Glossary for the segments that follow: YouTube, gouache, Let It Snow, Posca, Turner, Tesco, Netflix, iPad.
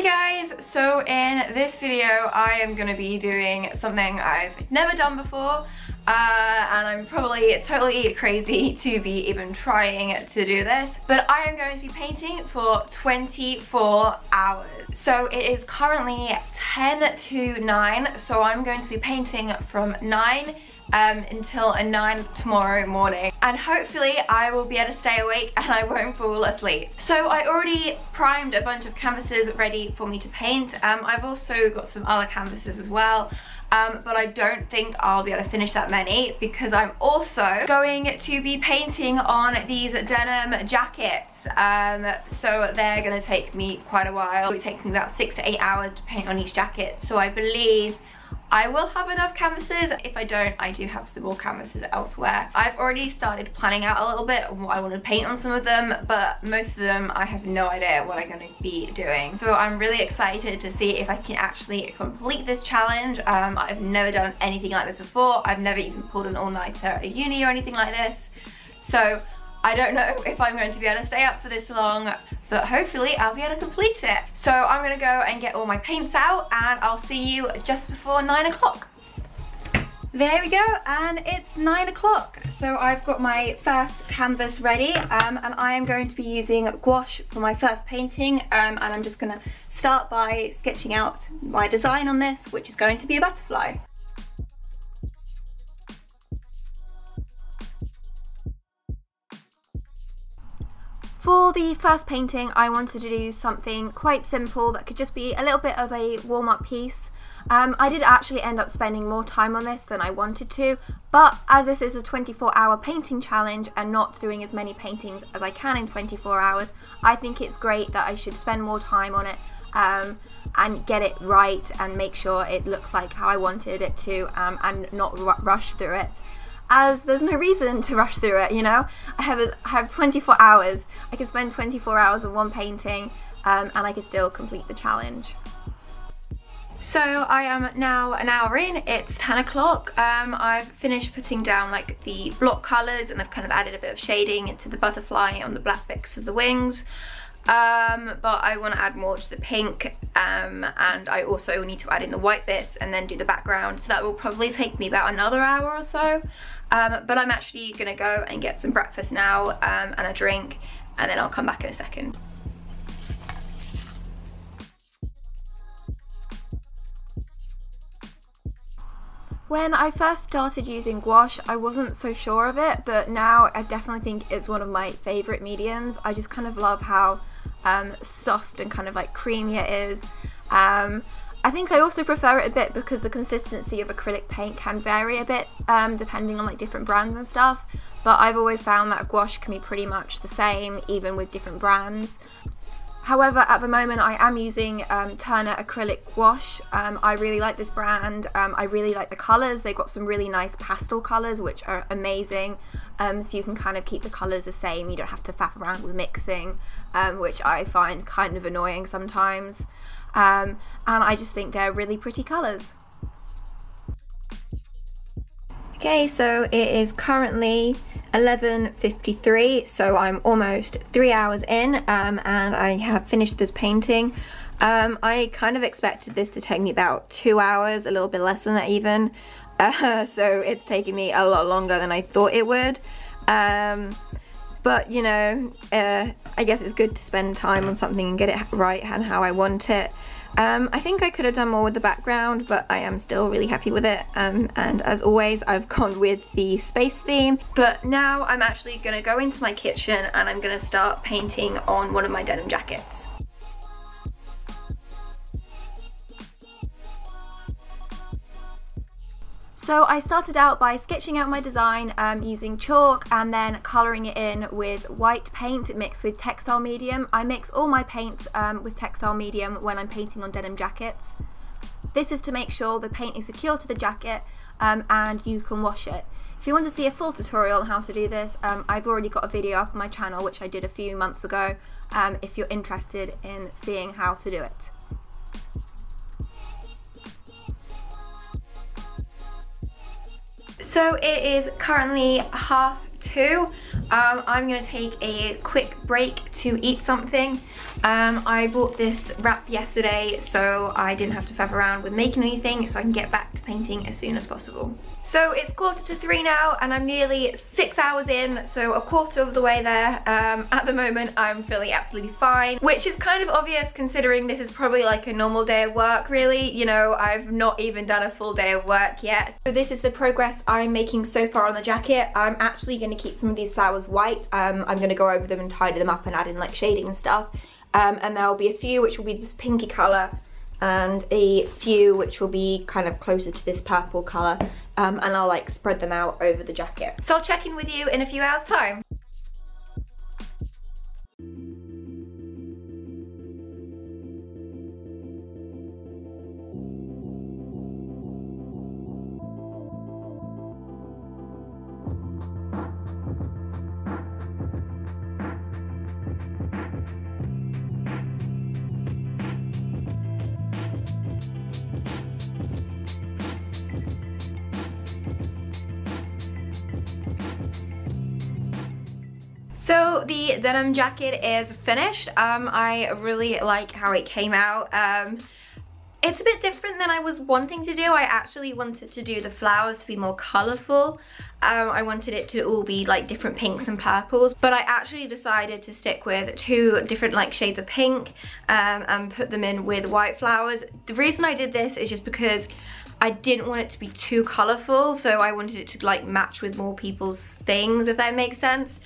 Hey guys, so in this video I am gonna be doing something I've never done before and I'm probably totally crazy to be even trying to do this, but I am going to be painting for 24 hours. So it is currently 10 to 9, so I'm going to be painting from 9 until 9 tomorrow morning, and hopefully I will be able to stay awake and I won't fall asleep. So I already primed a bunch of canvases ready for me to paint. I've also got some other canvases as well, but I don't think I'll be able to finish that many because I'm also going to be painting on these denim jackets, so they're going to take me quite a while. It takes me about 6 to 8 hours to paint on each jacket, so I believe I will have enough canvases. If I don't, I do have some more canvases elsewhere. I've already started planning out a little bit on what I want to paint on some of them, but most of them I have no idea what I'm going to be doing. So I'm really excited to see if I can actually complete this challenge. I've never done anything like this before. I've never even pulled an all-nighter at uni or anything like this. So I don't know if I'm going to be able to stay up for this long, but hopefully I'll be able to complete it. So I'm going to go and get all my paints out and I'll see you just before 9 o'clock. There we go, and it's 9 o'clock. So I've got my first canvas ready, and I am going to be using gouache for my first painting, and I'm just going to start by sketching out my design on this, which is going to be a butterfly. For the first painting, I wanted to do something quite simple that could just be a little bit of a warm-up piece. I did actually end up spending more time on this than I wanted to, but as this is a 24-hour painting challenge and not doing as many paintings as I can in 24 hours, I think it's great that I should spend more time on it and get it right and make sure it looks like how I wanted it to, and not rush through it. As there's no reason to rush through it, you know? I have 24 hours. I can spend 24 hours on one painting, and I can still complete the challenge. So I am now an hour in, it's 10 o'clock. I've finished putting down like the block colours, and I've kind of added a bit of shading into the butterfly on the black bits of the wings. But I want to add more to the pink, and I also need to add in the white bits and then do the background, so that will probably take me about another hour or so. But I'm actually going to go and get some breakfast now, and a drink, and then I'll come back in a second. When I first started using gouache, I wasn't so sure of it, but now I definitely think it's one of my favourite mediums. I just kind of love how soft and kind of like creamy it is. I think I also prefer it a bit because the consistency of acrylic paint can vary a bit depending on like different brands and stuff, but I've always found that gouache can be pretty much the same even with different brands. However, at the moment I am using Turner acrylic gouache. I really like this brand. I really like the colours. They've got some really nice pastel colours which are amazing, so you can kind of keep the colours the same. You don't have to faff around with mixing, which I find kind of annoying sometimes, and I just think they're really pretty colours. Okay, so it is currently 11:53, so I'm almost 3 hours in, and I have finished this painting. I kind of expected this to take me about 2 hours, a little bit less than that even, so it's taking me a lot longer than I thought it would, but you know, I guess it's good to spend time on something and get it right and how I want it. I think I could have done more with the background, but I am still really happy with it, and as always I've gone with the space theme. But now I'm actually going to go into my kitchen and I'm going to start painting on one of my denim jackets. So I started out by sketching out my design using chalk and then colouring it in with white paint mixed with textile medium. I mix all my paints with textile medium when I'm painting on denim jackets. This is to make sure the paint is secure to the jacket, and you can wash it. If you want to see a full tutorial on how to do this, I've already got a video up on my channel which I did a few months ago, if you're interested in seeing how to do it. So it is currently half 2. I'm going to take a quick break to eat something. I bought this wrap yesterday, so I didn't have to faff around with making anything, so I can get back to painting as soon as possible. So it's 2:45 now, and I'm nearly 6 hours in, so a quarter of the way there. At the moment, I'm feeling absolutely fine, which is kind of obvious considering this is probably like a normal day of work, really. You know, I've not even done a full day of work yet. So this is the progress I'm making so far on the jacket. I'm actually going to keep some of these flowers white. I'm going to go over them and tidy them up and add in like shading and stuff. And there'll be a few which will be this pinky colour, and a few which will be kind of closer to this purple colour, and I'll like spread them out over the jacket. So I'll check in with you in a few hours' time. So the denim jacket is finished. I really like how it came out. It's a bit different than I was wanting to do. I actually wanted to do the flowers to be more colourful. I wanted it to all be like different pinks and purples, but I actually decided to stick with two different like shades of pink and put them in with white flowers. The reason I did this is just because I didn't want it to be too colourful, so I wanted it to like match with more people's things, if that makes sense.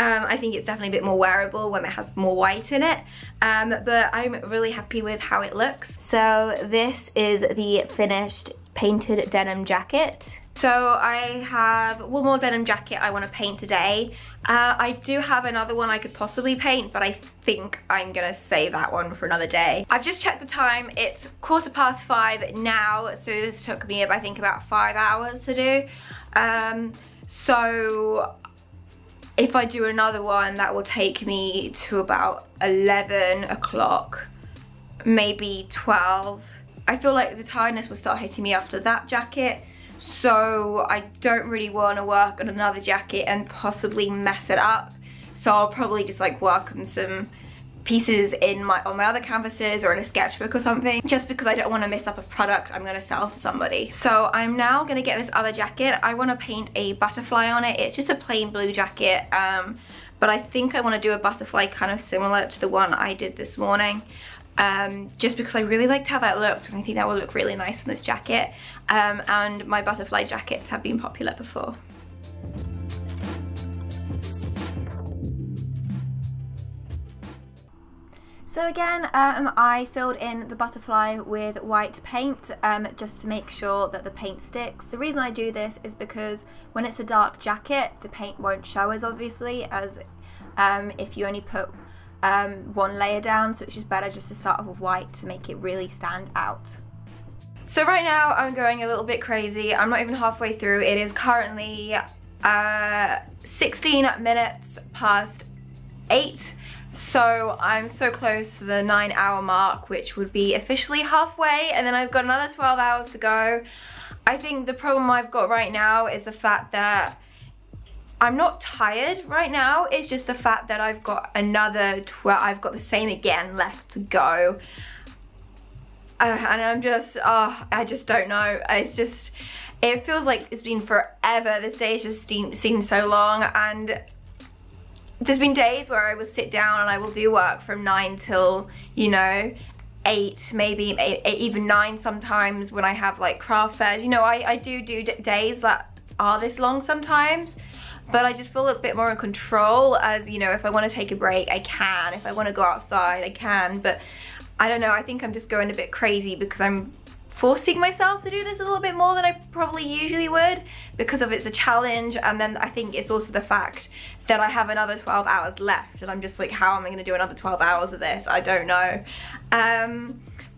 I think it's definitely a bit more wearable when it has more white in it, but I'm really happy with how it looks. So this is the finished painted denim jacket. So I have one more denim jacket I want to paint today. I do have another one I could possibly paint, but I think I'm gonna save that one for another day. I've just checked the time, it's 5:15 now, so this took me I think about 5 hours to do. So if I do another one, that will take me to about 11 o'clock, maybe 12. I feel like the tiredness will start hitting me after that jacket, so I don't really want to work on another jacket and possibly mess it up. So I'll probably just like work on some pieces in on my other canvases or in a sketchbook or something, just because I don't want to mess up a product I'm going to sell to somebody. So I'm now going to get this other jacket. I want to paint a butterfly on it. It's just a plain blue jacket, but I think I want to do a butterfly kind of similar to the one I did this morning, just because I really liked how that looked and I think that will look really nice on this jacket, and my butterfly jackets have been popular before. So again, I filled in the butterfly with white paint just to make sure that the paint sticks. The reason I do this is because when it's a dark jacket, the paint won't show as obviously as if you only put one layer down, so it's just better just to start off with white to make it really stand out. So right now I'm going a little bit crazy. I'm not even halfway through. It is currently 16 minutes past 8. So I'm so close to the 9-hour mark, which would be officially halfway, and then I've got another 12 hours to go. I think the problem I've got right now is the fact that I'm not tired right now. It's just the fact that I've got another 12, I've got the same again left to go. And I'm just, I just don't know. It's just, it feels like it's been forever. This day has just seemed so long, and there's been days where I will sit down and I will do work from 9 till, you know, 8, maybe even 9 sometimes when I have like craft fairs. You know, I do days that are this long sometimes, but I just feel a bit more in control, as, you know, if I want to take a break, I can. If I want to go outside, I can. But I don't know, I think I'm just going a bit crazy because I'm forcing myself to do this a little bit more than I probably usually would, because of it's a challenge, and then I think it's also the fact that I have another 12 hours left, and I'm just like, how am I gonna do another 12 hours of this? I don't know.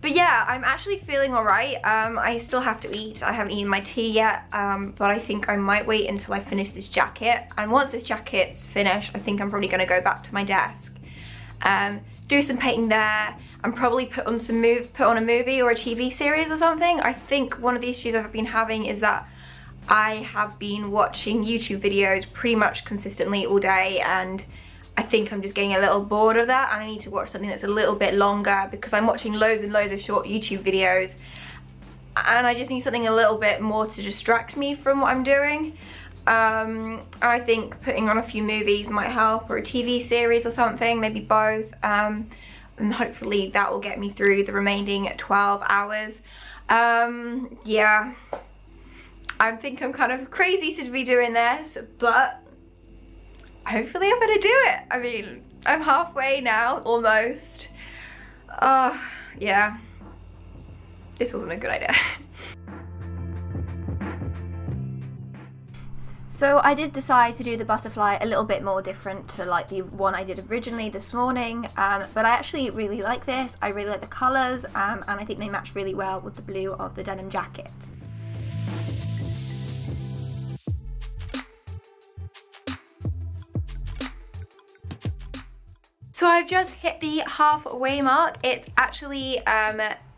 But yeah, I'm actually feeling all right. I still have to eat. I haven't eaten my tea yet, but I think I might wait until I finish this jacket. And once this jacket's finished, I think I'm probably gonna go back to my desk, do some painting there, and probably put on a movie or a TV series or something. I think one of the issues I've been having is that I have been watching YouTube videos pretty much consistently all day, and I think I'm just getting a little bored of that, and I need to watch something that's a little bit longer, because I'm watching loads and loads of short YouTube videos and I just need something a little bit more to distract me from what I'm doing. I think putting on a few movies might help, or a TV series or something, maybe both, and hopefully that will get me through the remaining 12 hours. Yeah, I think I'm kind of crazy to be doing this, but hopefully I'm gonna do it. I mean, I'm halfway now, almost. Yeah, this wasn't a good idea. So I did decide to do the butterfly a little bit more different to like the one I did originally this morning, but I actually really like this. I really like the colours, and I think they match really well with the blue of the denim jacket. So I've just hit the halfway mark. It's actually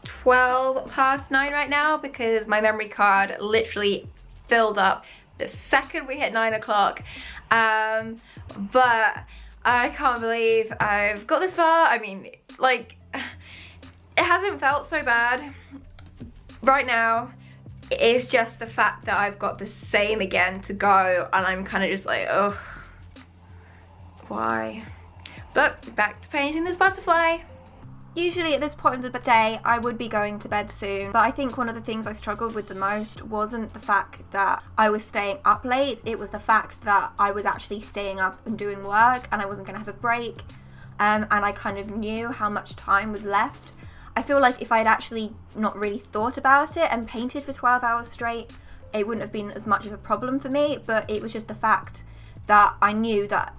12 past 9 right now, because my memory card literally filled up the second we hit 9 o'clock, but I can't believe I've got this far. I mean, like, it hasn't felt so bad right now. It's just the fact that I've got the same again to go, and I'm kind of just like, ugh, why? But back to painting this butterfly. Usually at this point of the day I would be going to bed soon, but I think one of the things I struggled with the most wasn't the fact that I was staying up late, it was the fact that I was actually staying up and doing work and I wasn't going to have a break, and I kind of knew how much time was left. I feel like if I had actually not really thought about it and painted for 12 hours straight, it wouldn't have been as much of a problem for me, but it was just the fact that I knew that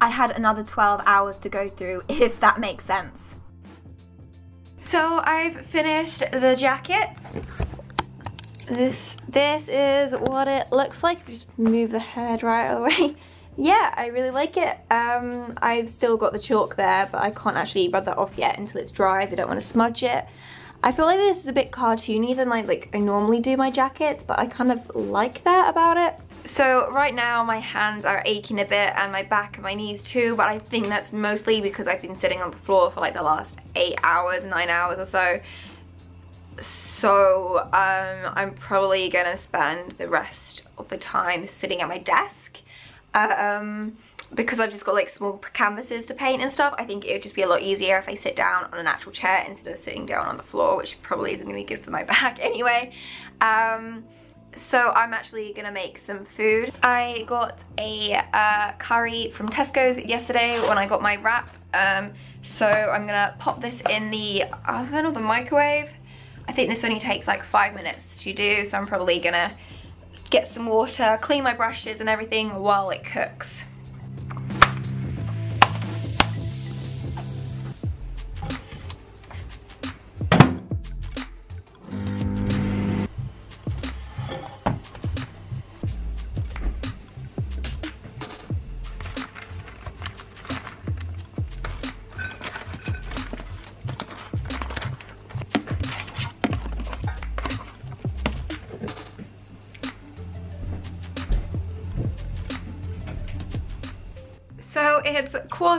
I had another 12 hours to go through, if that makes sense. So I've finished the jacket. This is what it looks like. Just move the head right away. Yeah, I really like it. I've still got the chalk there, but I can't actually rub that off yet until it's dry, as I don't want to smudge it. I feel like this is a bit cartoony than like I normally do my jackets, but I kind of like that about it. So right now my hands are aching a bit, and my back and my knees too, but I think that's mostly because I've been sitting on the floor for like the last 8 hours, 9 hours or so. So I'm probably gonna spend the rest of the time sitting at my desk, because I've just got like small canvases to paint and stuff. I think it would just be a lot easier if I sit down on an actual chair instead of sitting down on the floor, which probably isn't gonna be good for my back anyway. So I'm actually gonna make some food. I got a curry from Tesco's yesterday when I got my wrap, so I'm gonna pop this in the oven or the microwave. I think this only takes like 5 minutes to do, so I'm probably gonna get some water, clean my brushes and everything while it cooks.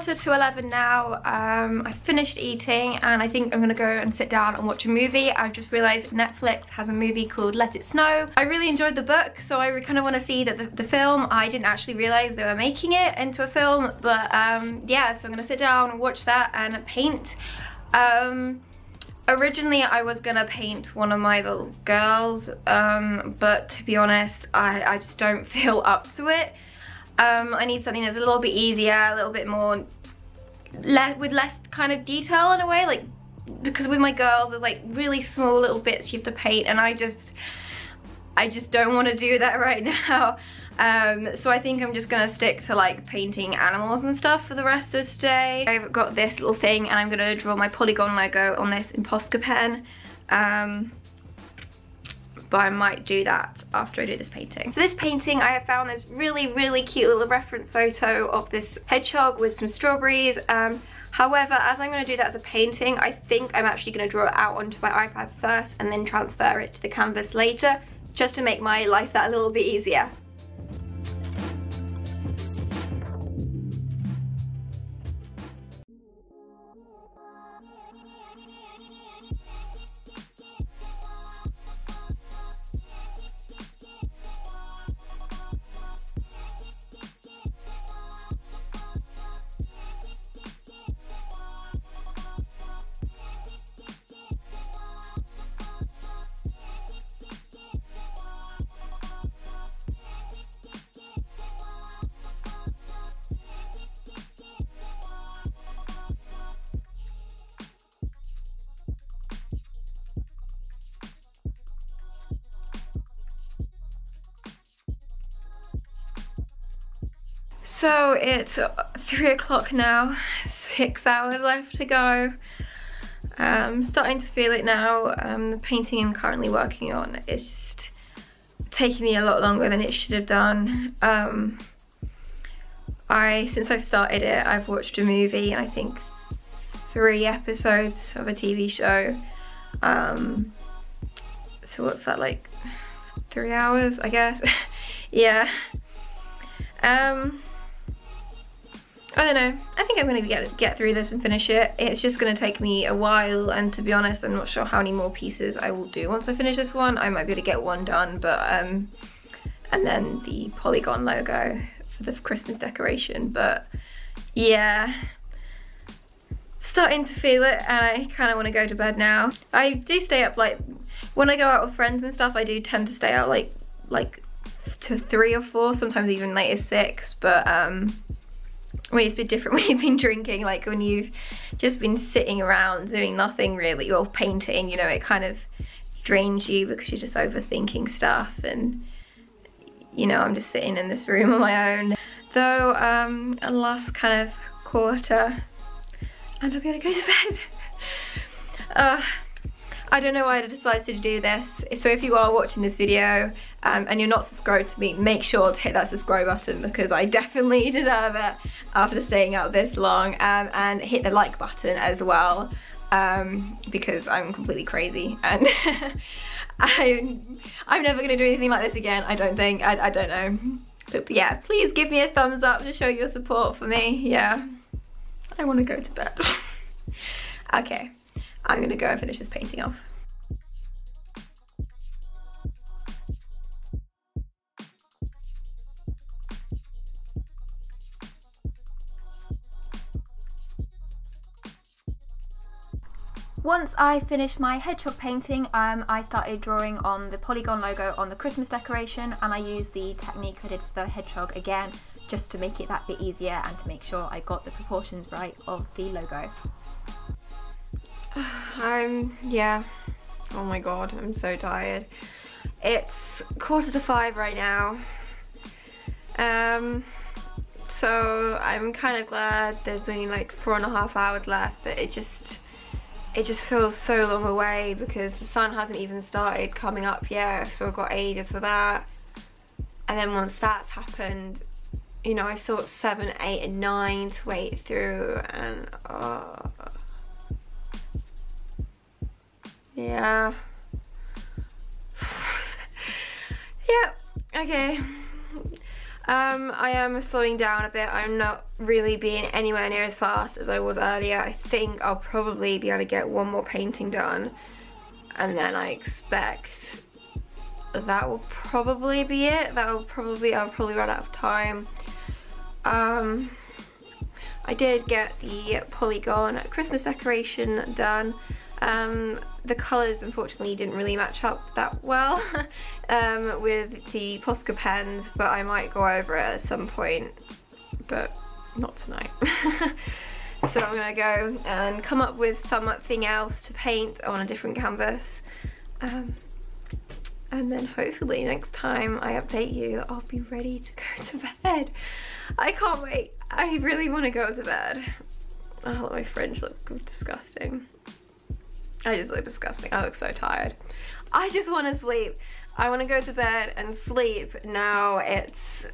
So it's 11:15 now. I finished eating and I think I'm gonna go and sit down and watch a movie. I've just realized Netflix has a movie called Let It Snow. I really enjoyed the book, so I kind of want to see that the film. I didn't actually realize they were making it into a film, but yeah, so I'm gonna sit down and watch that and paint. Originally I was gonna paint one of my little girls, but to be honest, I just don't feel up to it. I need something that's a little bit easier, a little bit more, with less kind of detail in a way, like, because with my girls there's like really small little bits you have to paint, and I just don't want to do that right now. So I think I'm just gonna stick to like painting animals and stuff for the rest of today. I've got this little thing and I'm gonna draw my polygon logo on this in Posca pen. But I might do that after I do this painting. For this painting I have found this really, really cute little reference photo of this hedgehog with some strawberries. However, as I'm going to do that as a painting, I think I'm actually going to draw it out onto my iPad first and then transfer it to the canvas later, just to make my life that a little bit easier. So it's 3 o'clock now, 6 hours left to go. I'm starting to feel it now. The painting I'm currently working on is just taking me a lot longer than it should have done. Since I've started it, I've watched a movie and I think 3 episodes of a TV show. So what's that, like 3 hours, I guess? Yeah. I don't know, I think I'm going to get through this and finish it. It's just going to take me a while, and to be honest, I'm not sure how many more pieces I will do once I finish this one. I might be able to get one done, but, and then the polygon logo for the Christmas decoration, but yeah. Starting to feel it, and I kind of want to go to bed now. I do stay up, like, when I go out with friends and stuff, I do tend to stay out, like to 3 or 4, sometimes even late as 6, but, when it's been different, when you've been drinking, like when you've just been sitting around doing nothing really, or painting, you know, it kind of drains you because you're just overthinking stuff, and you know, I'm just sitting in this room on my own. Though, I lost kind of quarter and I'm gonna go to bed. I don't know why I decided to do this, so if you are watching this video and you're not subscribed to me, make sure to hit that subscribe button because I definitely deserve it after staying out this long, and hit the like button as well, because I'm completely crazy and I'm never going to do anything like this again, I don't think, I don't know. But yeah, please give me a thumbs up to show your support for me, yeah. I want to go to bed. Okay. I'm gonna go and finish this painting off. Once I finished my hedgehog painting, I started drawing on the polygon logo on the Christmas decoration, and I used the technique I did for the hedgehog again, just to make it that bit easier and to make sure I got the proportions right of the logo. Yeah, oh my god, I'm so tired. It's 4:45 right now, so I'm kind of glad there's only like 4.5 hours left, but it just feels so long away because the sun hasn't even started coming up yet, so I've got ages for that. And then once that's happened, you know, I sort 7, 8 and 9 to wait through, and yeah. Yep. Okay. I am slowing down a bit. I'm not really being anywhere near as fast as I was earlier. I think I'll probably be able to get one more painting done, and then I expect that will probably be it. I'll probably run out of time. I did get the polygon Christmas decoration done. The colours unfortunately didn't really match up that well with the Posca pens, but I might go over it at some point, but not tonight. So I'm going to go and come up with something else to paint on a different canvas, and then hopefully next time I update you, I'll be ready to go to bed. I can't wait. I really want to go to bed. Oh, my fringe looks disgusting. I just look disgusting. I look so tired. I just want to sleep. I want to go to bed and sleep. Now it's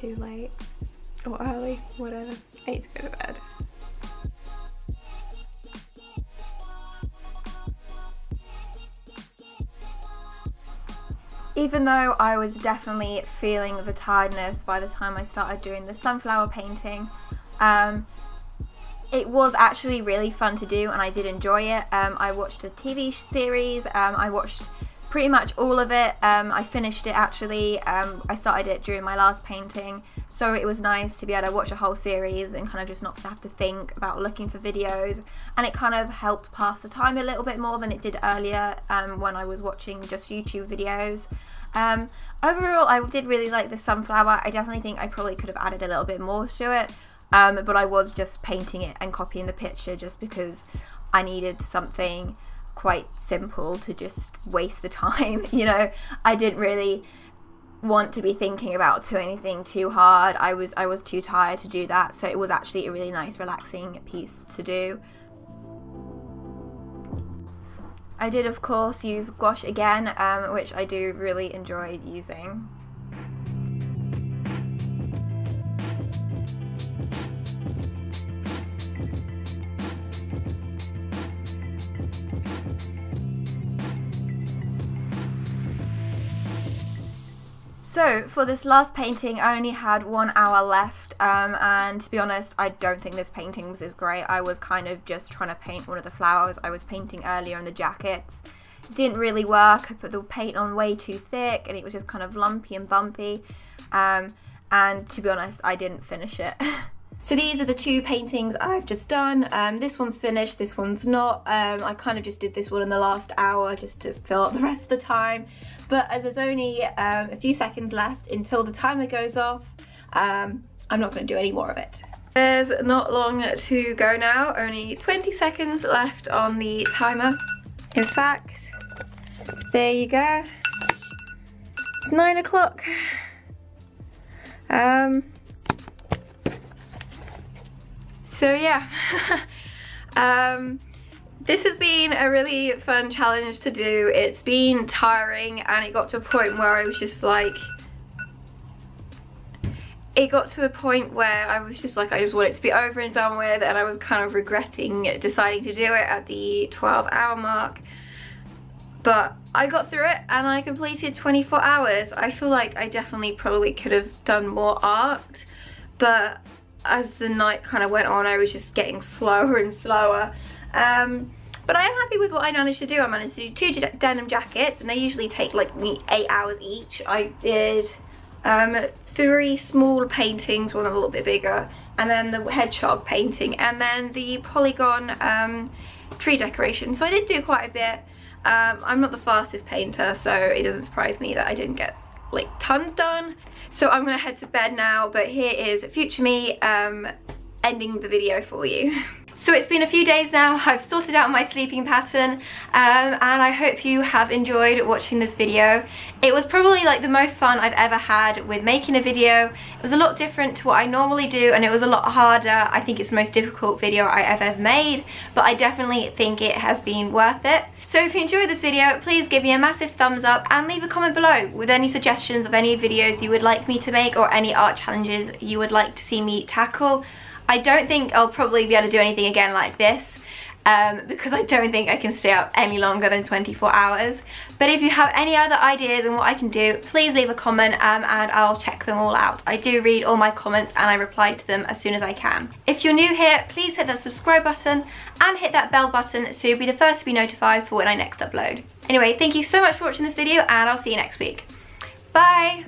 too late or early, whatever. I need to go to bed. Even though I was definitely feeling the tiredness by the time I started doing the sunflower painting, it was actually really fun to do and I did enjoy it. I watched a TV series, I watched pretty much all of it. I finished it actually, I started it during my last painting, so it was nice to be able to watch a whole series and kind of just not have to think about looking for videos, and it kind of helped pass the time a little bit more than it did earlier when I was watching just YouTube videos. Overall I did really like the sunflower. I definitely think I probably could have added a little bit more to it, but I was just painting it and copying the picture just because I needed something quite simple to just waste the time, you know. I didn't really want to be thinking about anything too hard. I was too tired to do that, so it was actually a really nice relaxing piece to do. I did of course use gouache again, which I do really enjoy using. So for this last painting I only had 1 hour left, and to be honest I don't think this painting was as great. I was kind of just trying to paint one of the flowers I was painting earlier on the jackets. It didn't really work. I put the paint on way too thick and it was just kind of lumpy and bumpy, and to be honest I didn't finish it. So these are the two paintings I've just done. This one's finished, this one's not. I kind of just did this one in the last hour just to fill up the rest of the time. But as there's only a few seconds left until the timer goes off, I'm not going to do any more of it. There's not long to go now, only 20 seconds left on the timer. In fact, there you go. It's 9 o'clock. So yeah, this has been a really fun challenge to do. It's been tiring and it got to a point where I was just like, I just want it to be over and done with, and I was kind of regretting deciding to do it at the 12-hour mark. But I got through it and I completed 24 hours. I feel like I definitely probably could have done more art, but as the night kind of went on I was just getting slower and slower, but I am happy with what I managed to do. I managed to do 2 denim jackets and they usually take like me 8 hours each. I did 3 small paintings, one a little bit bigger, and then the hedgehog painting and then the polygon tree decoration, so I did do quite a bit. I'm not the fastest painter, so it doesn't surprise me that I didn't get like tons done. So I'm gonna head to bed now, but here is future me ending the video for you. So it's been a few days now, I've sorted out my sleeping pattern, and I hope you have enjoyed watching this video. It was probably like the most fun I've ever had with making a video. It was a lot different to what I normally do and it was a lot harder. I think it's the most difficult video I ever made, but I definitely think it has been worth it. So if you enjoyed this video, please give me a massive thumbs up and leave a comment below with any suggestions of any videos you would like me to make or any art challenges you would like to see me tackle. I don't think I'll probably be able to do anything again like this, because I don't think I can stay up any longer than 24 hours. But if you have any other ideas on what I can do, please leave a comment and I'll check them all out. I do read all my comments and I reply to them as soon as I can. If you're new here, please hit that subscribe button and hit that bell button so you'll be the first to be notified for when I next upload. Anyway, thank you so much for watching this video and I'll see you next week. Bye!